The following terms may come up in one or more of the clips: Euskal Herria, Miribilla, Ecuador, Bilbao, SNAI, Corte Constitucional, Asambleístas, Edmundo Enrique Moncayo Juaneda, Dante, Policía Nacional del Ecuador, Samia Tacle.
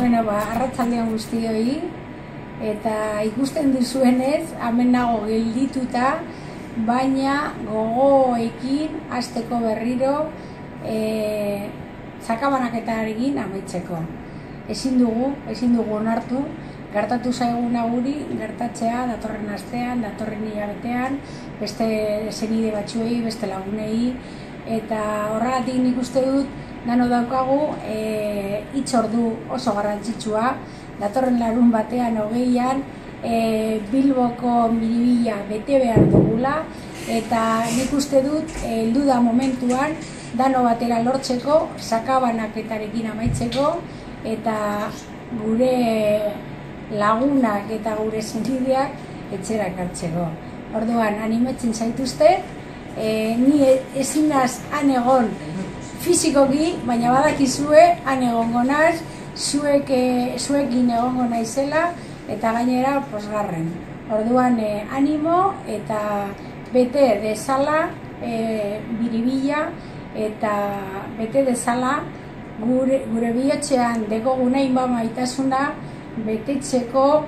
Bueno, arratsaldean guztioi, eta ikusten duzuenez, hemen nago geldituta, baina gogoekin hasteko berriro sakabanaketarekin amaitzeko. Ezin dugu onartu, gertatu zaiguna guri, gertatzea datorren astean, datorren hilabetean, beste senide batzuei, beste lagunei, eta horregatik nik uste dut, dano daukagu hitzordu oso garrantzitsua, datorren larun batean 20an Bilboko miribilla bete behar dugula, eta nik uste dut heldu da momentuan dano batera lortzeko, sakabanaketarekin amaitzeko, eta gure lagunak eta gure senideak etxera ekartzeko. Orduan, animatzen zaituztet, ni ezinaz han egon fizikoki, baina badakizue han egongo naiz, zuekin egongo naizela, eta gainera pozgarren. Orduan animo eta bete dezala biribilla, eta bete dezala gure bihotxean dekogun hainbat maitasuna betetzeko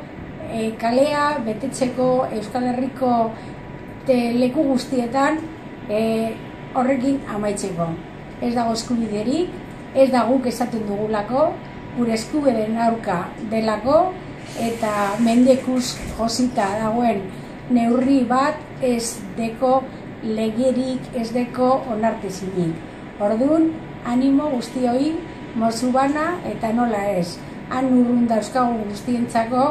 kalea, betetzeko Euskal Herriko leku guztietan horrekin amaitzeko. Ez dago eskubiderik, ez da guk esaten dugulako, gure eskubideen aurka delako, eta mendekuz josita dagoen neurri bat ez deko legerik, ez deko onartezinik. Orduan, animo guztioi, mozu bana eta nola ez. Han urrun dauzkagu guztientzako,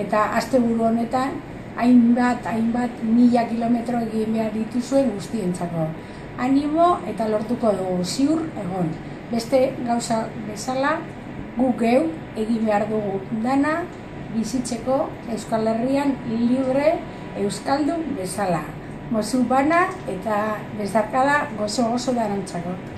eta asteburu honetan hainbat mila kilometro egin behar dituzuen guztientzako. Animo eta lortuko dugu, ziur egon. Beste gauza bezala, guk geu egin behar dugu dana, bizitzeko Euskal Herrian libre euskaldun bezala. Mozu bana eta bezarkada gozo-gozo danontzako.